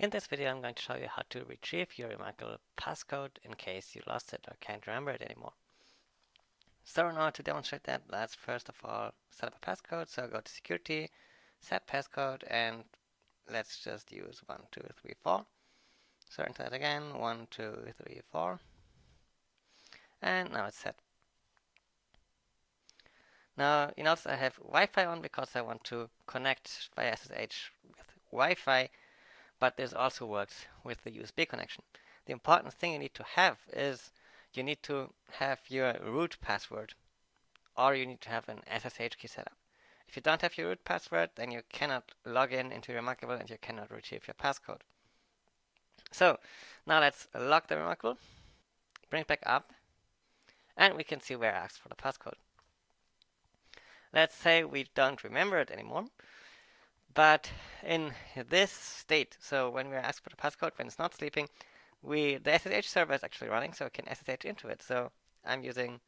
In this video, I'm going to show you how to retrieve your Remarkable passcode in case you lost it or can't remember it anymore. So in order to demonstrate that, let's first of all set up a passcode. So go to Security, Set Passcode, and let's just use 1234. So enter that again, 1234. And now it's set. Now you notice I have Wi-Fi on because I want to connect via SSH with Wi-Fi, but this also works with the USB connection. The important thing you need to have is you need to have your root password, or you need to have an SSH key set up. If you don't have your root password, then you cannot log in into Remarkable and you cannot retrieve your passcode. So now let's lock the Remarkable, bring it back up, and we can see where I asked for the passcode. Let's say we don't remember it anymore, but in this state, so when we're asked for the passcode, when it's not sleeping, the SSH server is actually running, so it can SSH into it. So I'm using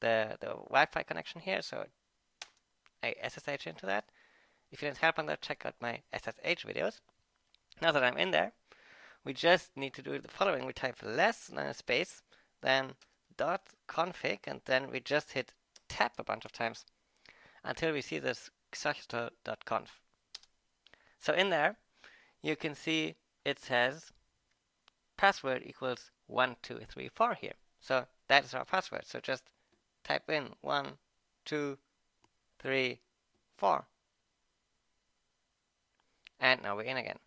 the Wi-Fi connection here, so I SSH into that. If you need help on that, check out my SSH videos. Now that I'm in there, we just need to do the following. We type less than a space, then .config, and then we just hit tab a bunch of times until we see this xochitl.conf. So in there, you can see it says password equals 1234 here. So that is our password. So just type in 1234. And now we're in again.